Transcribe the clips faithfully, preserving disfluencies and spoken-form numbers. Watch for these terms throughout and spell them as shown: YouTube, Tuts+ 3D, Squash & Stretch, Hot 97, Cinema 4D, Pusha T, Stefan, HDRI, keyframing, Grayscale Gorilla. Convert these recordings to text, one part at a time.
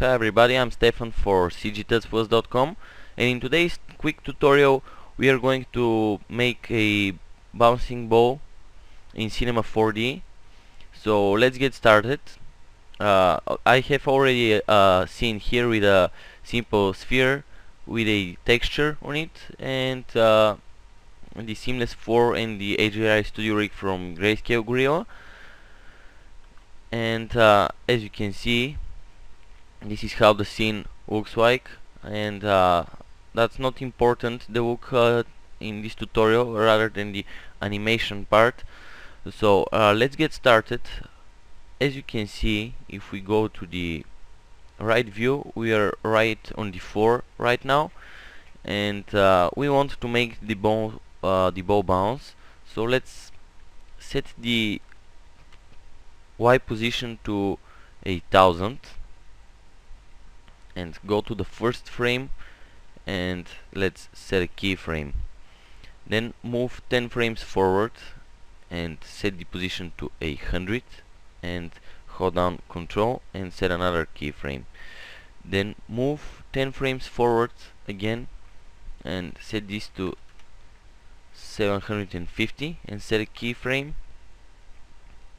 Hi everybody, I'm Stefan for C G Tuts plus dot com, and in today's quick tutorial we are going to make a bouncing ball in Cinema four D. So let's get started. Uh, I have already a scene here with a simple sphere with a texture on it and uh, the seamless floor and the H D R I studio rig from Grayscale Gorilla. And uh, as you can see, this is how the scene looks like, and uh, that's not important, the look uh, in this tutorial, rather than the animation part. So uh, let's get started. As you can see, if we go to the right view, we are right on the floor right now, and uh, we want to make the ball uh, the ball bounce. So let's set the Y position to a thousand and go to the first frame, and let's set a keyframe, then move ten frames forward and set the position to a hundred and hold down control and set another keyframe, then move ten frames forward again and set this to seven hundred fifty and set a keyframe,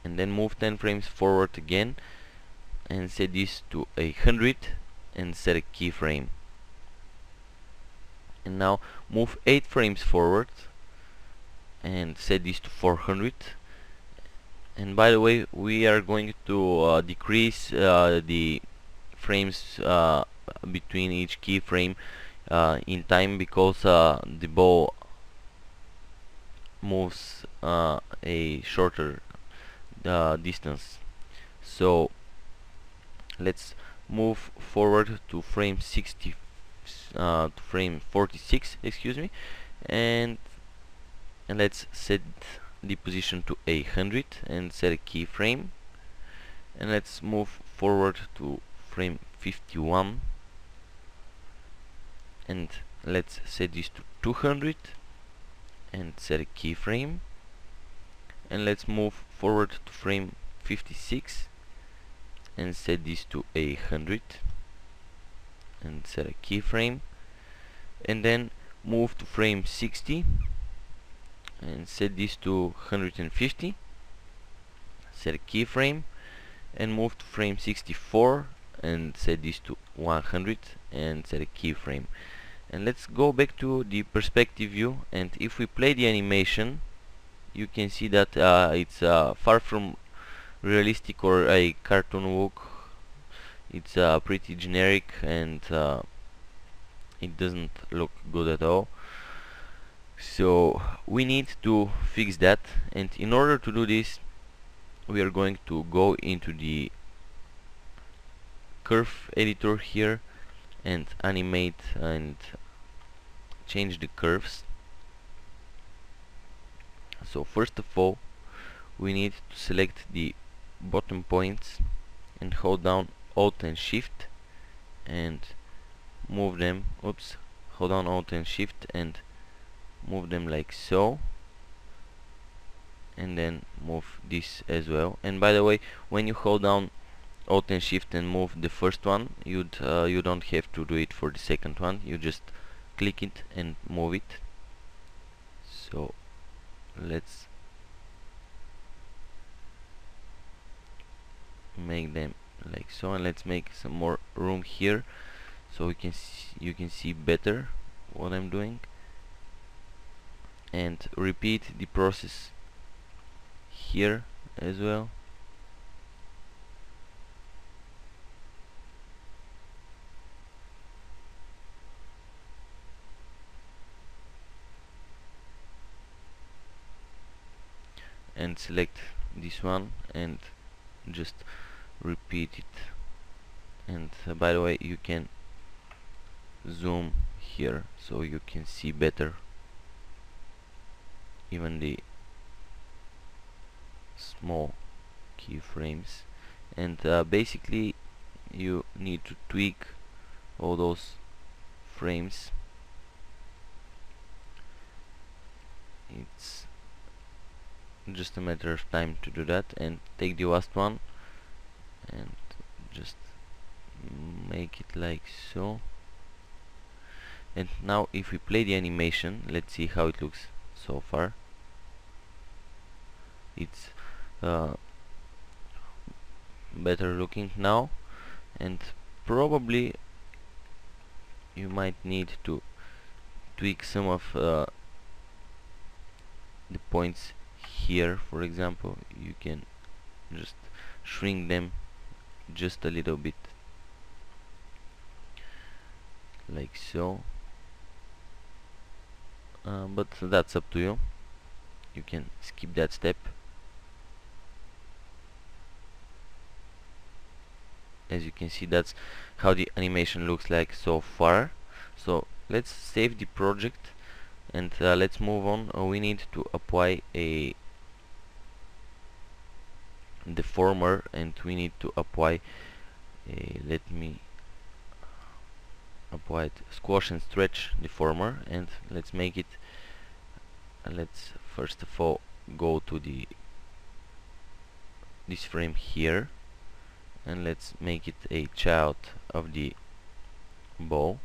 and then move ten frames forward again and set this to a hundred and set a keyframe. And now move eight frames forward and set this to four hundred. And by the way, we are going to uh, decrease uh, the frames uh, between each keyframe uh, in time, because uh, the ball moves uh, a shorter uh, distance. So let's move forward to frame sixty, uh, to frame forty-six, excuse me, and, and let's set the position to a hundred and set a keyframe, and let's move forward to frame fifty-one and let's set this to two hundred and set a keyframe, and let's move forward to frame fifty-six and set this to a hundred and set a keyframe, and then move to frame sixty and set this to one hundred fifty, set a keyframe, and move to frame sixty-four and set this to one hundred and set a keyframe. And let's go back to the perspective view, and if we play the animation, you can see that uh, it's uh, far from realistic or a cartoon look. It's uh, pretty generic, and uh, it doesn't look good at all. So we need to fix that, and in order to do this we are going to go into the curve editor here and animate and change the curves. So first of all we need to select the bottom points and hold down Alt and Shift and move them, oops, hold down Alt and Shift and move them like so, and then move this as well. And by the way, when you hold down Alt and Shift and move the first one, you'd uh, you don't have to do it for the second one, you just click it and move it. So let's make them like so, and let's make some more room here so we can see, you can see better what I'm doing, and repeat the process here as well. And select this one and just repeat it. And uh, by the way, you can zoom here so you can see better even the small keyframes, and uh, basically you need to tweak all those frames. It's just a matter of time to do that, and take the last one and just make make it like so. And now if we play the animation, let's see how it looks so far. It's uh, better looking now, and probably you might need to tweak some of uh, the points here. For example, you can just shrink them just a little bit, like so. Uh, but that's up to you. You can skip that step. As you can see, that's how the animation looks like so far. So let's save the project and uh, let's move on. Uh, we need to apply a deformer, and we need to apply a, let me apply it, squash and stretch deformer. And let's make it, uh, let's first of all go to the this frame here, and let's make it a child of the ball.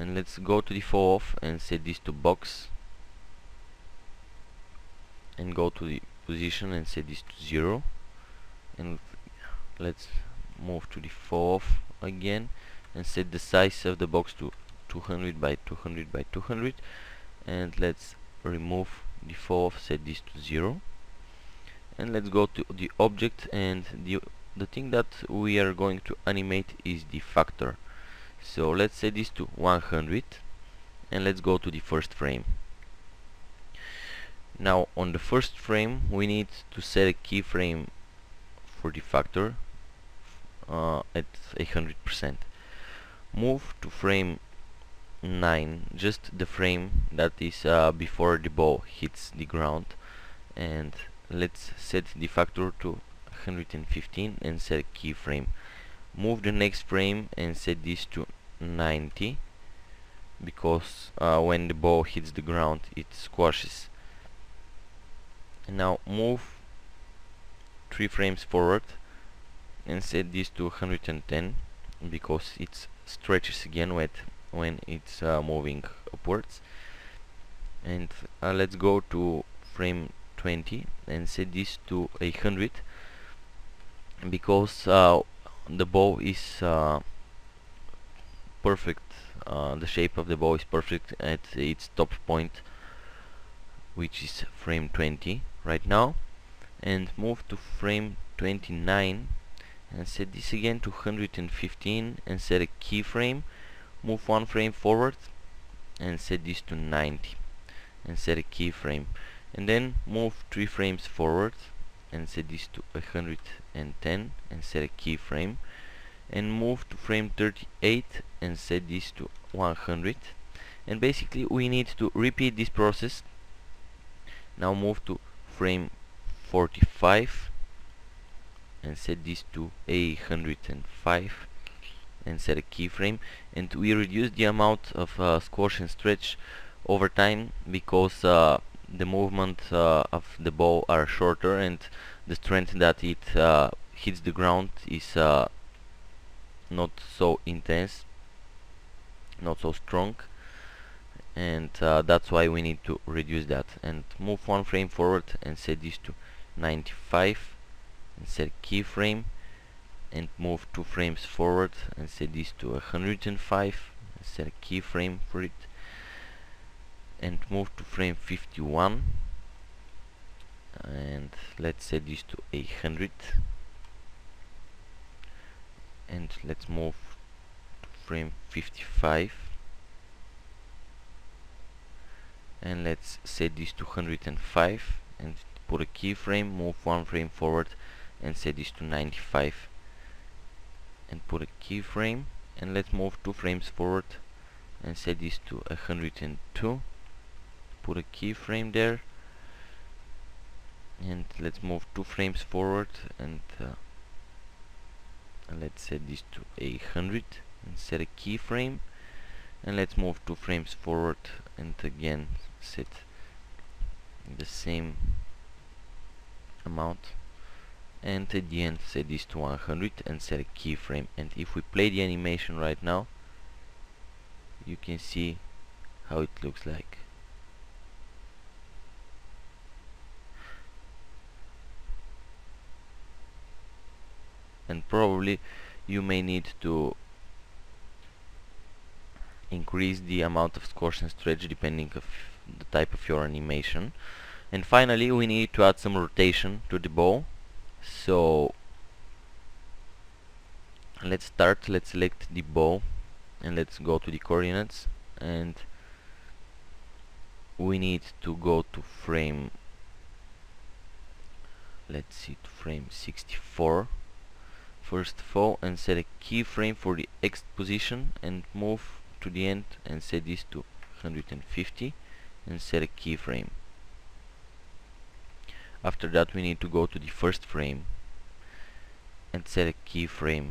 And let's go to the fall off and set this to box, and go to the position and set this to zero. And let's move to the fall off again and set the size of the box to two hundred by two hundred by two hundred. And let's remove the fall off, set this to zero. And let's go to the object, and the the thing that we are going to animate is the factor. So let's set this to one hundred, and let's go to the first frame. Now on the first frame we need to set a keyframe for the factor uh, at one hundred percent. Move to frame nine, just the frame that is uh, before the ball hits the ground, and let's set the factor to one hundred fifteen and set keyframe. Move the next frame and set this to ninety, because uh, when the ball hits the ground it squashes. And now move three frames forward and set this to one hundred ten, because it stretches again with when it's uh, moving upwards. And uh, let's go to frame twenty and set this to one hundred, because uh, the ball is uh, perfect, uh, the shape of the ball is perfect at its top point, which is frame twenty right now. And move to frame twenty-nine and set this again to one hundred fifteen and set a keyframe. Move one frame forward and set this to ninety and set a keyframe. And then move three frames forward and set this to one hundred ten and set a keyframe. And move to frame thirty-eight and set this to one hundred. And basically we need to repeat this process. Now move to frame forty-five and set this to one hundred five and set a keyframe. And we reduce the amount of uh, squash and stretch over time, because uh, the movement uh, of the ball are shorter, and the strength that it uh, hits the ground is uh, not so intense, not so strong, and uh, that's why we need to reduce that. And move one frame forward and set this to ninety-five and set keyframe. And move two frames forward and set this to one hundred five and set a keyframe for it. And move to frame fifty-one and let's set this to one hundred. And let's move to frame fifty-five and let's set this to one hundred five and put a keyframe. Move one frame forward and set this to ninety-five and put a keyframe. And let's move two frames forward and set this to one hundred two. Put a keyframe there. And let's move two frames forward and uh, let's set this to one hundred and set a keyframe. And let's move two frames forward and again set the same amount and at the end set this to one hundred and select keyframe. And if we play the animation right now, you can see how it looks like. And probably you may need to increase the amount of squash and stretch depending on the type of your animation. And finally, we need to add some rotation to the ball. So let's start, let's select the ball and let's go to the coordinates, and we need to go to frame, let's see, to frame sixty-four first of all, and select keyframe for the X position and move to the end and set this to one hundred fifty and select keyframe. After that we need to go to the first frame and select keyframe.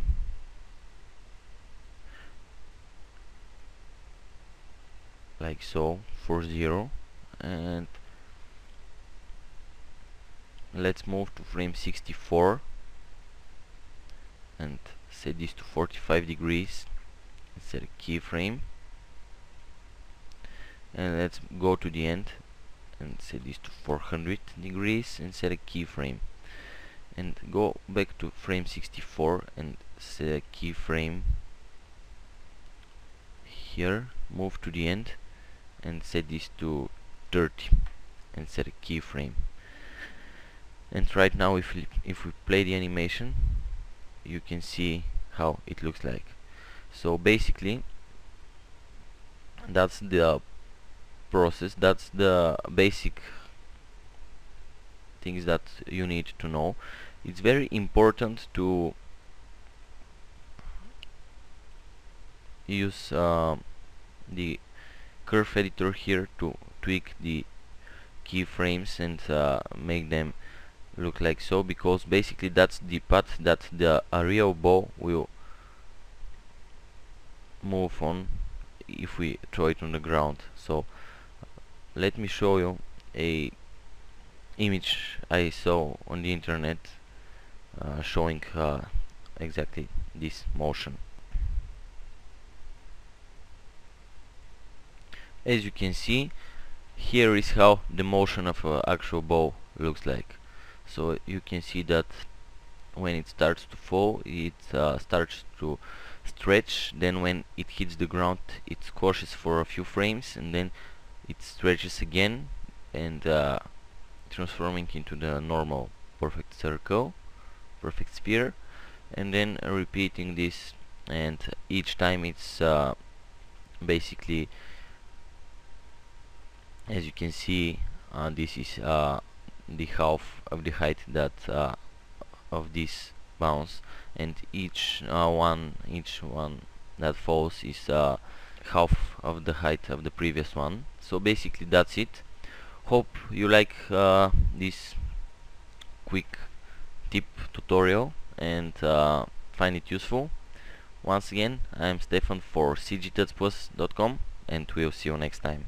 Like so, four zero, and let's move to frame sixty-four and set this to forty-five degrees and select keyframe, and let's go to the end and set this to four hundred degrees and select keyframe, and go back to frame sixty-four and select keyframe here, move to the end and set this to thirty and select keyframe. And right now if we, if we play the animation, you can see how it looks like. So basically that's the process, that's the basic things that you need to know. It's very important to use uh, the curve editor here to tweak the keyframes and uh, make them look like so, because basically that's the path that the a real ball will move on if we throw it on the ground. So let me show you a image I saw on the internet uh, showing uh, exactly this motion. As you can see, here is how the motion of uh, actual ball looks like. So you can see that when it starts to fall, it uh, starts to stretch, then when it hits the ground it squashes for a few frames, and then it stretches again and uh, transforming into the normal perfect circle, perfect sphere, and then uh, repeating this, and each time it's uh, basically, as you can see, uh, this is uh, the half of the height that uh, of this bounce, and each uh, one each one that falls is uh, half of the height of the previous one. So basically that's it. Hope you like uh, this quick tip tutorial and uh, find it useful. Once again, I'm Stefan for C G Tuts plus dot com, and we'll see you next time.